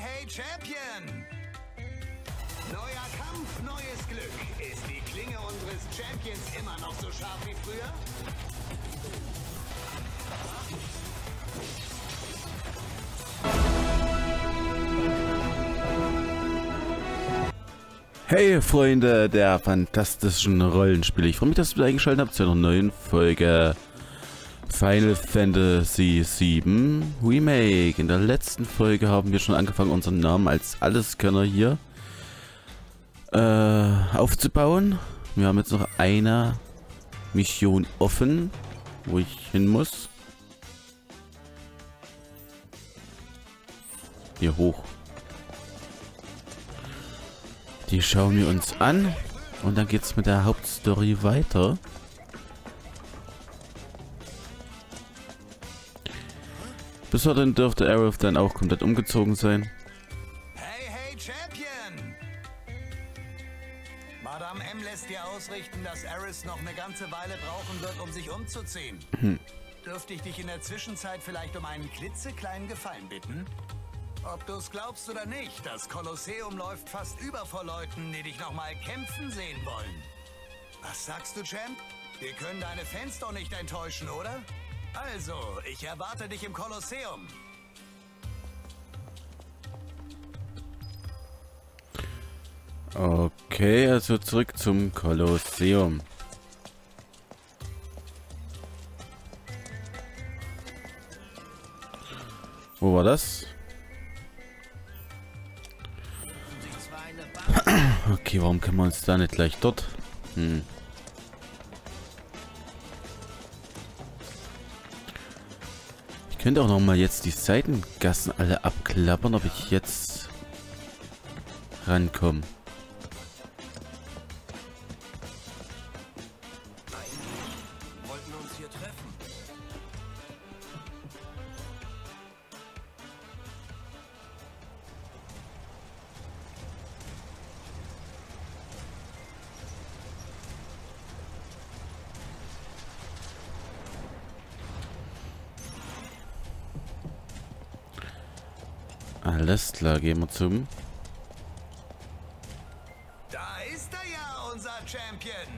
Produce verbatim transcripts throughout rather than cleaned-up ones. hey, Champion! Neuer Kampf, neues Glück. Ist die Klinge unseres Champions immer noch so scharf wie früher? Hey Freunde der fantastischen Rollenspiele, ich freue mich, dass ihr wieder eingeschaltet habt zu einer neuen Folge Final Fantasy sieben Remake. In der letzten Folge haben wir schon angefangen, unseren Namen als Alleskönner hier äh, aufzubauen. Wir haben jetzt noch eine Mission offen, wo ich hin muss. Hier hoch. Die schauen wir uns an und dann geht's mit der Hauptstory weiter. Bis dahin dürfte Aerith dann auch komplett umgezogen sein. Hey, hey, Champion! Madame M lässt dir ausrichten, dass Aerith noch eine ganze Weile brauchen wird, um sich umzuziehen. Hm. Dürfte ich dich in der Zwischenzeit vielleicht um einen klitzekleinen Gefallen bitten? Ob du es glaubst oder nicht, das Kollosseum läuft fast über vor Leuten, die dich nochmal kämpfen sehen wollen. Was sagst du, Champ? Wir können deine Fans doch nicht enttäuschen, oder? Also, ich erwarte dich im Kollosseum. Okay, also zurück zum Kollosseum. Wo war das? Okay, warum können wir uns da nicht gleich dort? Hm. Ich könnte auch noch mal jetzt die Seitengassen alle abklappern, ob ich jetzt rankomme. Alles klar, gehen wir zum... Da ist er ja, unser Champion!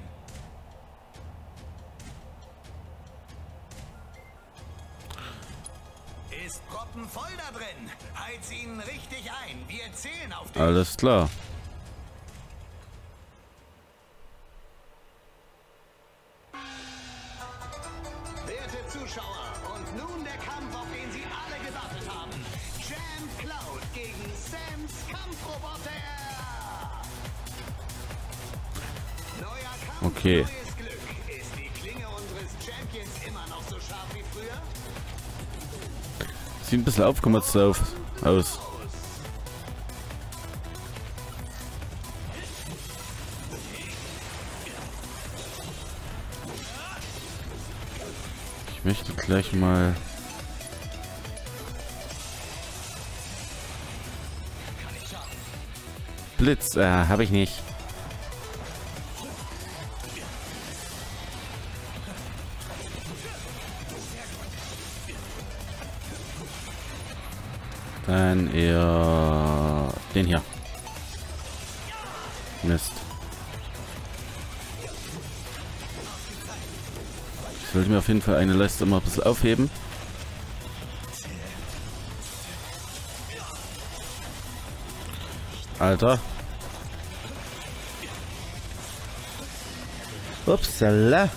Ist proppenvoll da drin! Heiz ihn richtig ein! Wir zählen auf dich! Alles klar! Werte Zuschauer! Und nun der Kampf, auf den Sie alle gewartet haben! Champ Cloud gegen Sams Kampfroboter! Neuer Kampf, okay. Neues Glück. Ist die Klinge unseres Champions immer noch so scharf wie früher? Sieht ein bisschen aufgemotzt auf, aus. Ich möchte gleich mal... Blitz, äh, habe ich nicht. Dann eher den hier. Mist. Ich sollte mir auf jeden Fall eine Leiste mal ein bisschen aufheben. Alter. Upsala.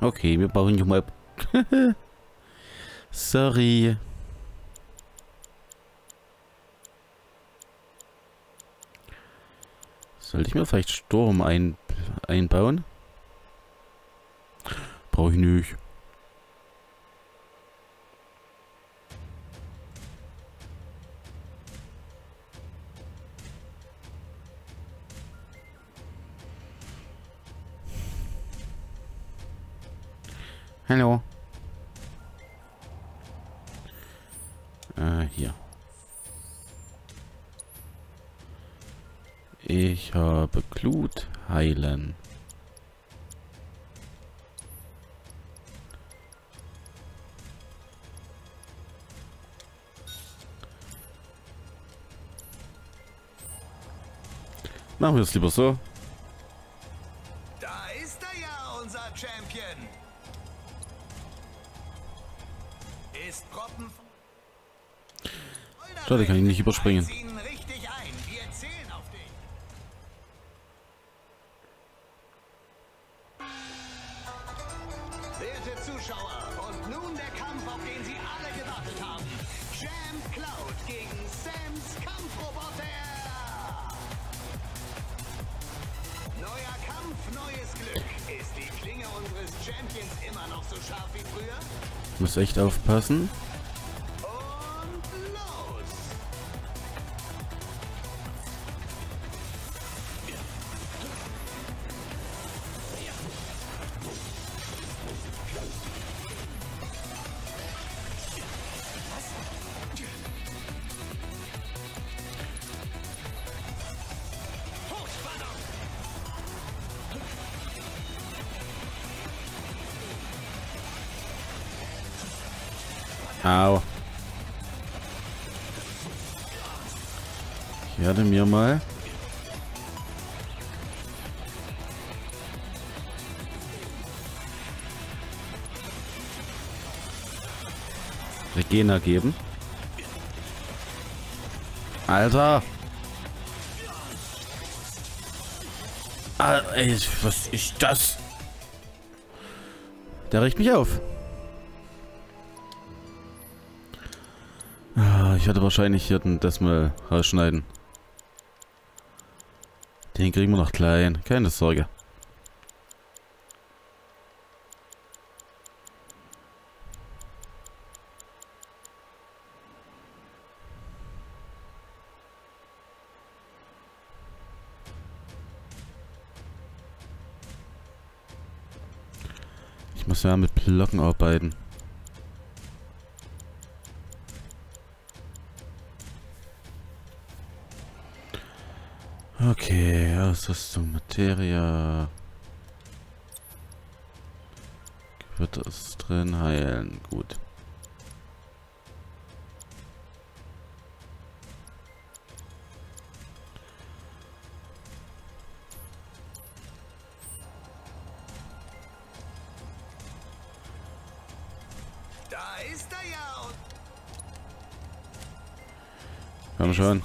Okay, wir brauchen nicht mal... Sorry. Sollte ich mir vielleicht Sturm ein einbauen? Brauche ich nicht. Hallo. Ah, hier. Ich habe Glut heilen. Machen wir es lieber so. Da ist er ja, unser Champion. Ist proppen. Schade, kann ich nicht überspringen. Muss echt aufpassen. Und los. Au. Ich werde mir mal. Regina geben. Alter. Alter, ey, was ist das? Der regt mich auf. Ich werde wahrscheinlich hier das mal rausschneiden. Den kriegen wir noch klein. Keine Sorge. Ich muss ja mit Blocken arbeiten. Okay, Ausrüstung, Materia. Gewitter ist drin, heilen, gut. Da ist er ja. Komm schon.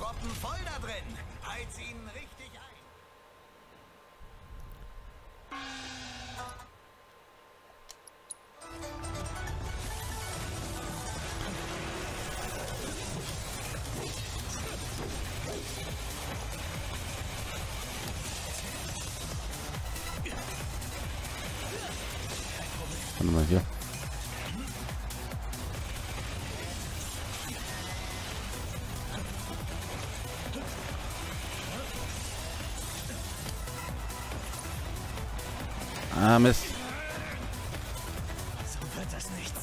Warte mal hier. Ah, Mist. So wird das nichts.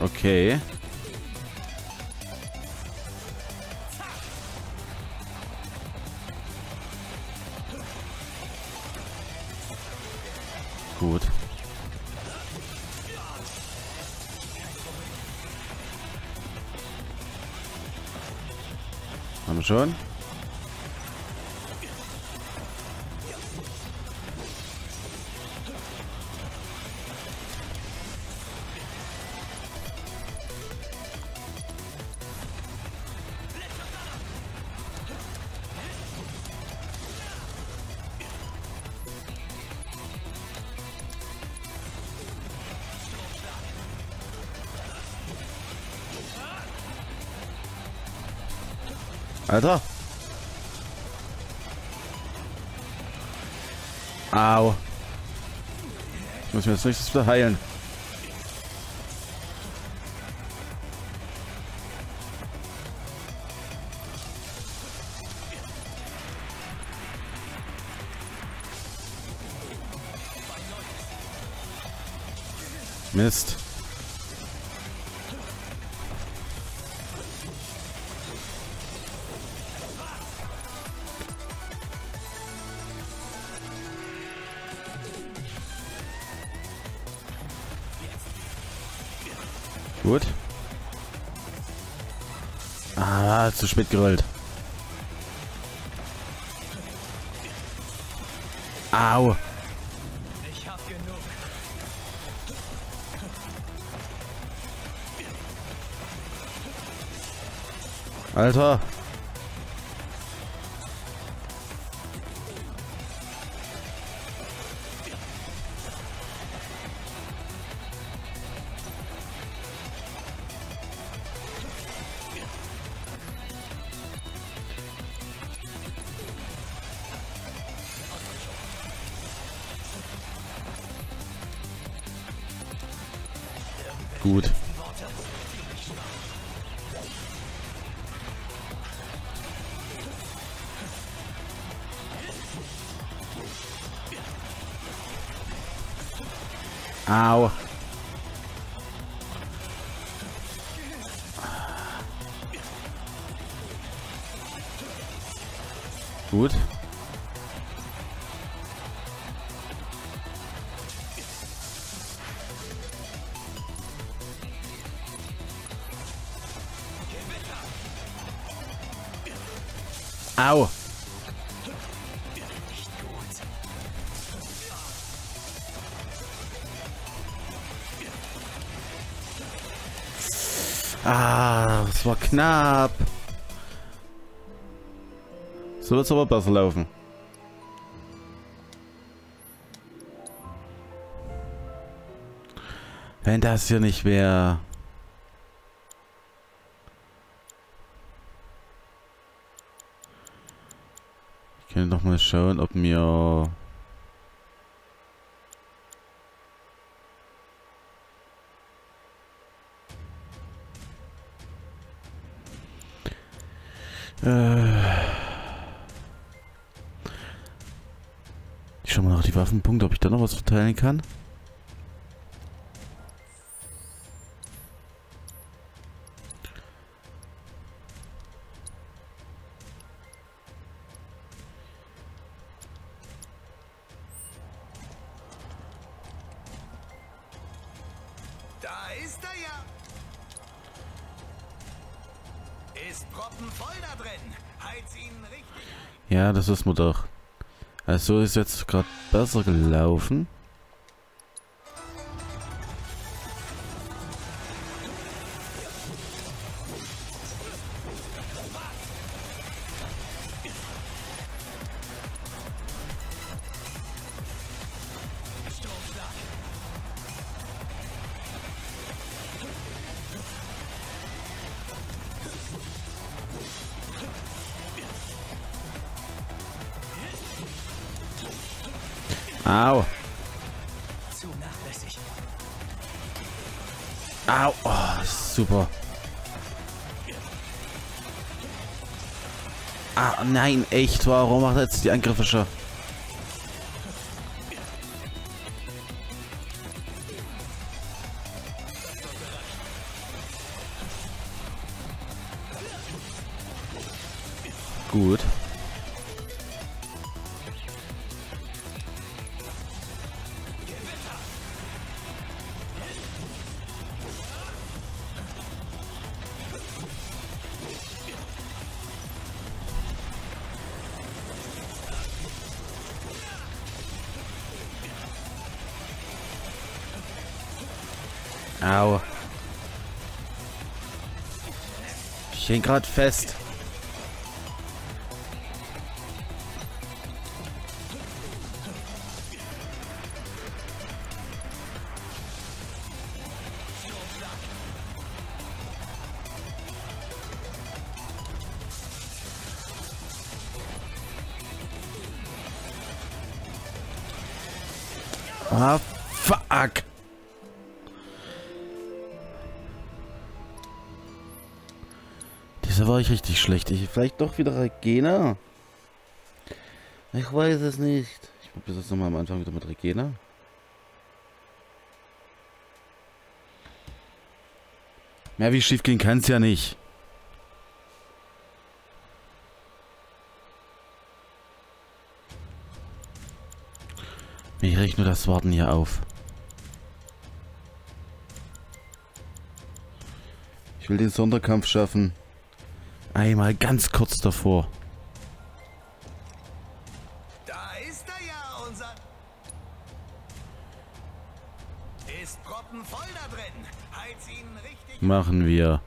Okay. Gut. Haben wir schon? Alter. Au. Ich muss mir jetzt nichts wieder heilen. Mist. Gut. Ah, zu spät gerollt. Au. Ich hab genug. Alter. Gut. Au. Gut. Au. Ah, das war knapp. So wird es aber besser laufen. Wenn das hier nicht wäre... Noch mal schauen, ob mir äh ich schau mal nach die Waffenpunkte, ob ich da noch was verteilen kann. Ja, das wissen wir doch. Also ist jetzt gerade besser gelaufen. Au. Zu nachlässig. Au. Oh, super. Ah, nein, echt. Warum macht er jetzt die Angriffe schon? Gut. Au. Ich häng grad fest. Ah, fuck. Da war ich richtig schlecht. Ich vielleicht doch wieder Regina. Ich weiß es nicht. Ich probiere das nochmal am Anfang wieder mit Regina. Mehr wie schief gehen kann es ja nicht. Mir regt nur das Warten hier auf. Ich will den Sonderkampf schaffen. Einmal ganz kurz davor. Da ist er ja, unser... Ist proppenvoll da drin. Heiz ihn richtig... Machen wir.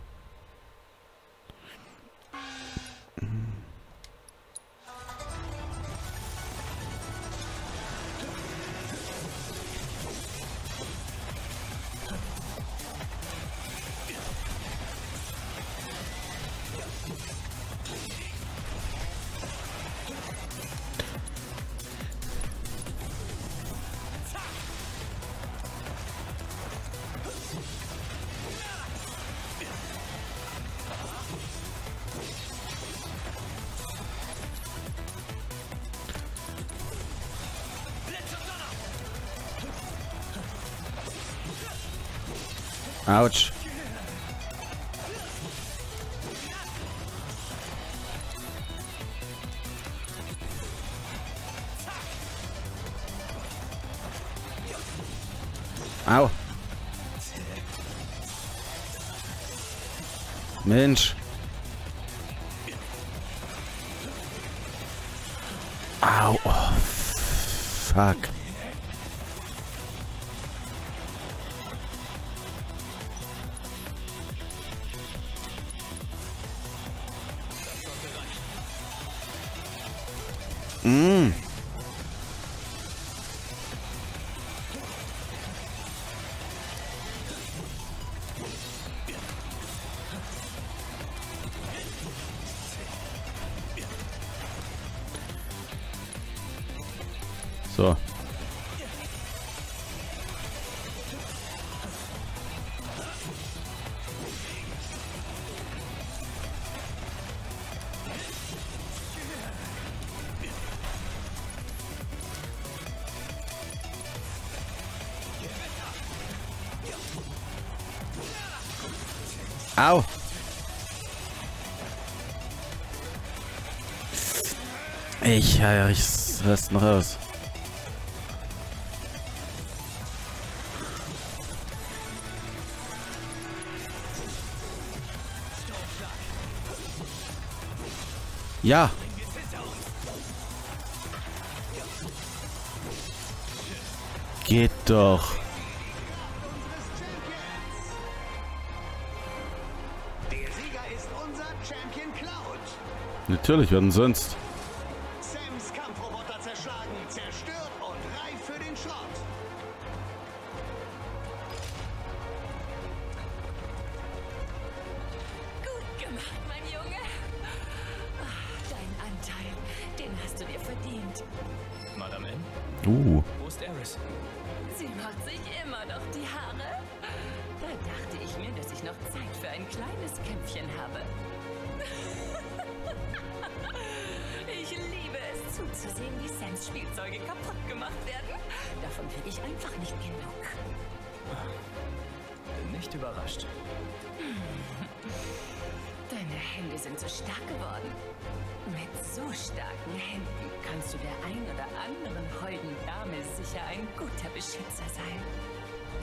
Autsch. Au. Mensch. Au. Oh, fuck. Mm. So. Au. Ich, ja, ich lass noch aus. Ja. Geht doch. Natürlich, werden sonst. Sams Kampfroboter zerschlagen, zerstört und reif für den Schrott. Gut gemacht, mein Junge. Deinen Anteil, den hast du dir verdient. Madame M? Uh. Wo ist Aerith? Sie macht sich immer noch die Haare. Da dachte ich mir, dass ich noch Zeit für ein kleines Kämpfchen habe. Ich liebe es zuzusehen, wie Sams Spielzeuge kaputt gemacht werden. Davon kriege ich einfach nicht genug. Bin nicht überrascht. Deine Hände sind so stark geworden. Mit so starken Händen kannst du der ein oder anderen holden Dame sicher ein guter Beschützer sein.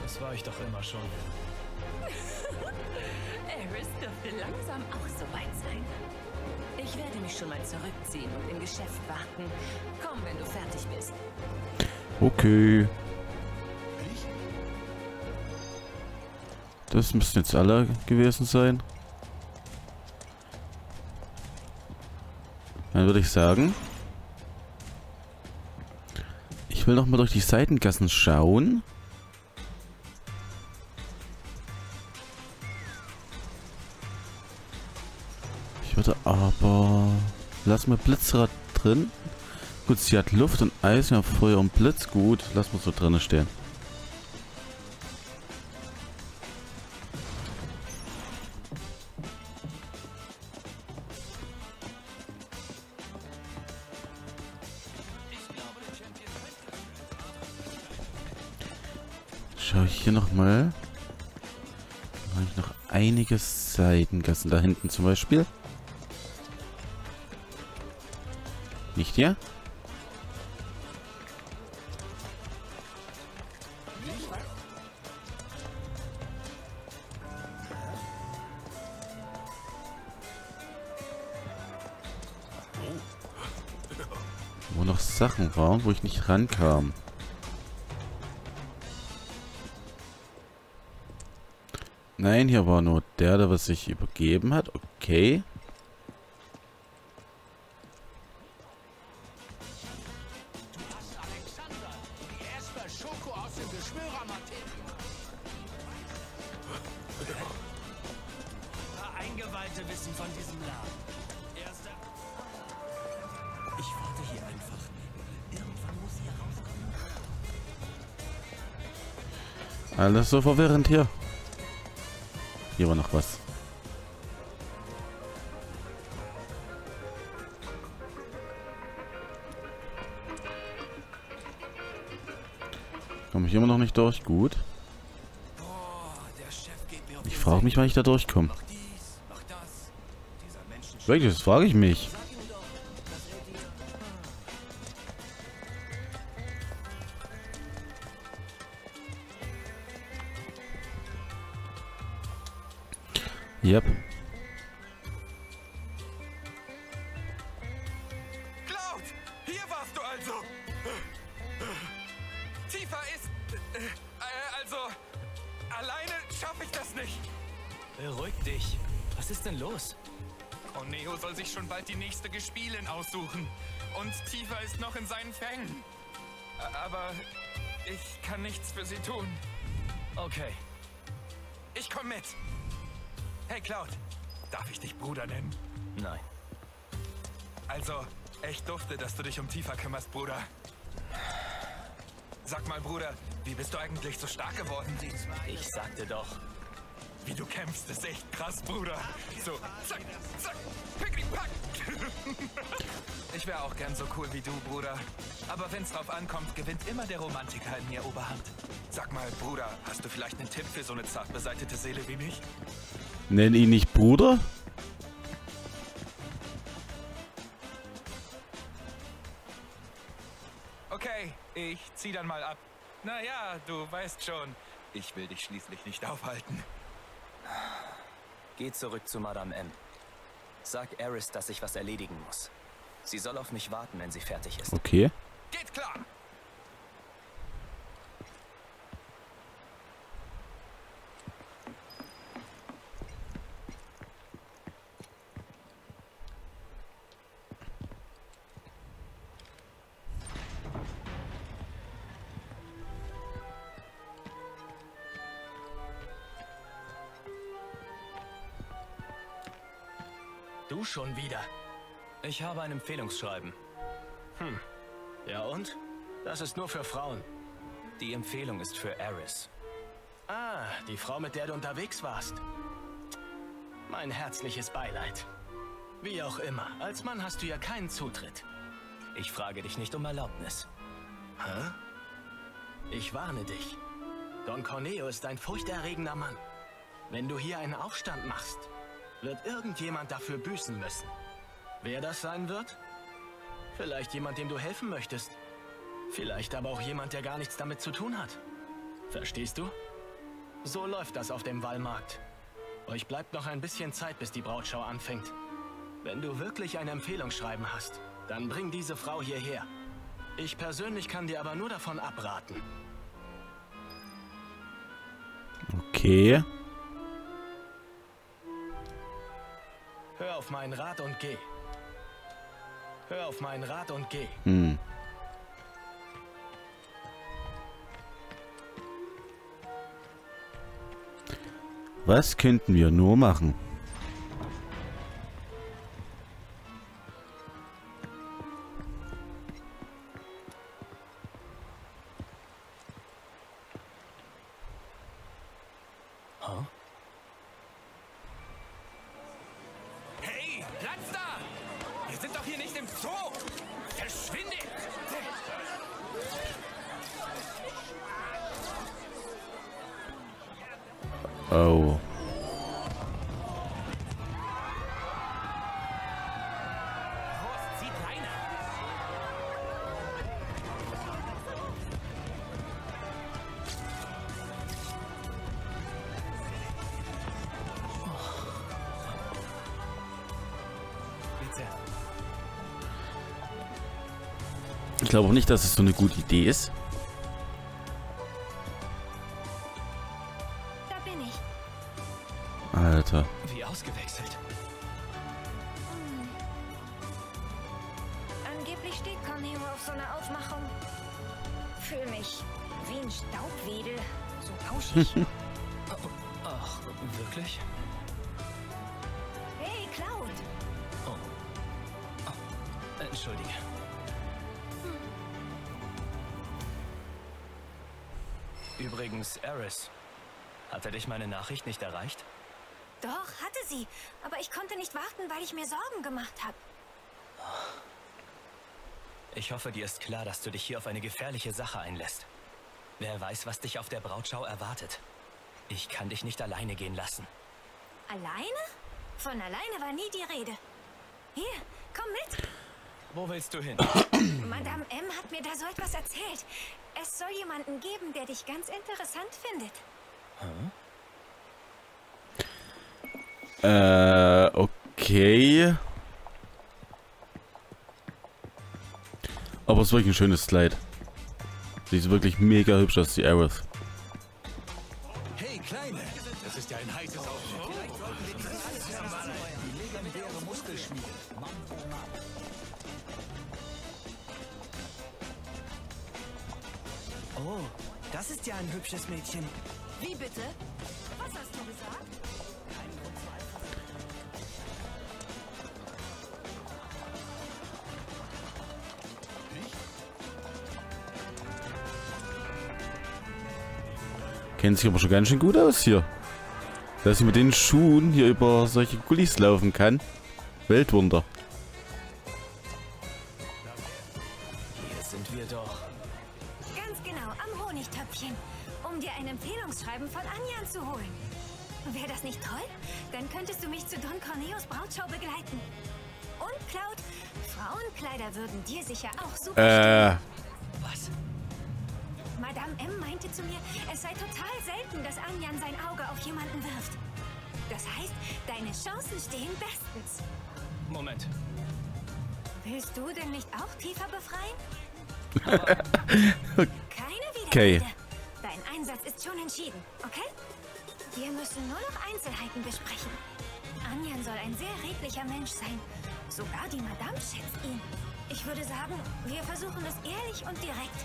Das war ich doch immer schon. Aerith dürfte langsam auch so weit sein. Ich werde mich schon mal zurückziehen und im Geschäft warten. Komm, wenn du fertig bist. Okay. Das müssen jetzt alle gewesen sein. Dann würde ich sagen, ich will noch mal durch die Seitengassen schauen. Aber lass mal Blitzrad drin. Gut, sie hat Luft und Eis, ja, Feuer und Blitz. Gut, lass mal so drin stehen. Schau ich hier nochmal. Da habe ich noch einige Seitengassen da hinten zum Beispiel. Nicht, ja? noch Sachen waren, wo ich nicht rankam. Nein, hier war nur der, der was sich übergeben hat. Okay. Alles so verwirrend hier. Hier war noch was. Komme ich immer noch nicht durch? Gut. Ich frage mich, wann ich da durchkomme. Wirklich, das frage ich mich. Yep. Cloud, hier warst du also. Tifa ist äh, also alleine schaffe ich das nicht. Beruhig dich. Was ist denn los? Corneo soll sich schon bald die nächste Gespielin aussuchen und Tifa ist noch in seinen Fängen. Aber ich kann nichts für sie tun. Okay. Ich komme mit. Hey Cloud, darf ich dich Bruder nennen? Nein. Also, echt dufte, dass du dich um Tifa kümmerst, Bruder. Sag mal, Bruder, wie bist du eigentlich so stark geworden? Ich sagte doch. Wie du kämpfst, ist echt krass, Bruder. So, zack, zack, pickli, pack. Ich wäre auch gern so cool wie du, Bruder. Aber wenn's drauf ankommt, gewinnt immer der Romantiker in mir Oberhand. Sag mal, Bruder, hast du vielleicht einen Tipp für so eine zart beseitete Seele wie mich? Nenn ihn nicht Bruder? Okay, ich zieh dann mal ab. Naja, du weißt schon, ich will dich schließlich nicht aufhalten. Geh zurück zu Madame M. Sag Aerith, dass ich was erledigen muss. Sie soll auf mich warten, wenn sie fertig ist. Okay. Geht klar! Du schon wieder. Ich habe ein Empfehlungsschreiben. Hm. Ja und? Das ist nur für Frauen. Die Empfehlung ist für Aerith. Ah, die Frau, mit der du unterwegs warst. Mein herzliches Beileid. Wie auch immer, als Mann hast du ja keinen Zutritt. Ich frage dich nicht um Erlaubnis. Hä? Ich warne dich. Don Corneo ist ein furchterregender Mann. Wenn du hier einen Aufstand machst, wird irgendjemand dafür büßen müssen. Wer das sein wird? Vielleicht jemand, dem du helfen möchtest. Vielleicht aber auch jemand, der gar nichts damit zu tun hat. Verstehst du? So läuft das auf dem Wallmarkt. Euch bleibt noch ein bisschen Zeit, bis die Brautschau anfängt. Wenn du wirklich ein Empfehlungsschreiben hast, dann bring diese Frau hierher. Ich persönlich kann dir aber nur davon abraten. Okay. Hör auf meinen Rat und geh. Hör auf meinen Rat und geh. Hm. Was könnten wir nur machen? Oh. Ich glaube auch nicht, dass es so eine gute Idee ist. Da bin ich. Alter. Wie ausgewechselt. Hm. Angeblich steht Corneo auf so einer Aufmachung. Fühl mich wie ein Staubwedel. So pauschig. Ach, wirklich? Hey, Cloud! Oh. Oh. Entschuldige. Hm. Übrigens, Aerith. Hatte dich meine Nachricht nicht erreicht? Doch, hatte sie. Aber ich konnte nicht warten, weil ich mir Sorgen gemacht habe. Ich hoffe, dir ist klar, dass du dich hier auf eine gefährliche Sache einlässt. Wer weiß, was dich auf der Brautschau erwartet. Ich kann dich nicht alleine gehen lassen. Alleine? Von alleine war nie die Rede. Hier, komm mit. Wo willst du hin? Madame M hat mir da so etwas erzählt. Es soll jemanden geben, der dich ganz interessant findet. Hm? Äh, okay. Aber es ist wirklich ein schönes Kleid. Sie ist wirklich mega hübsch, das ist die Aerith. Das ist ja ein hübsches Mädchen. Wie bitte? Was hast du gesagt? Kein Kurzweifel. Kennt sich aber schon ganz schön gut aus hier. Dass ich mit den Schuhen hier über solche Gullis laufen kann. Weltwunder. Äh. Was? Madame M meinte zu mir, es sei total selten, dass Anjan sein Auge auf jemanden wirft. Das heißt, deine Chancen stehen bestens. Moment. Willst du denn nicht auch Tifa befreien? Keine Widerrede. Okay. Dein Einsatz ist schon entschieden, okay? Wir müssen nur noch Einzelheiten besprechen. Anjan soll ein sehr redlicher Mensch sein. Sogar die Madame schätzt ihn. Ich würde sagen, wir versuchen es ehrlich und direkt.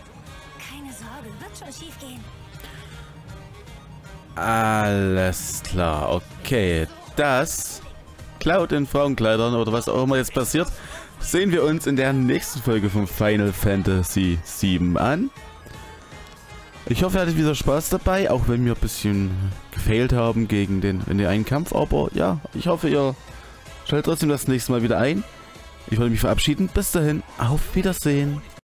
Keine Sorge, wird schon schief gehen. Alles klar, okay. Das Cloud in Frauenkleidern oder was auch immer jetzt passiert, sehen wir uns in der nächsten Folge von Final Fantasy sieben an. Ich hoffe, ihr hattet wieder Spaß dabei, auch wenn wir ein bisschen gefailt haben gegen den, in den einen Kampf. Aber ja, ich hoffe, ihr schaltet trotzdem das nächste Mal wieder ein. Ich wollte mich verabschieden. Bis dahin, auf Wiedersehen.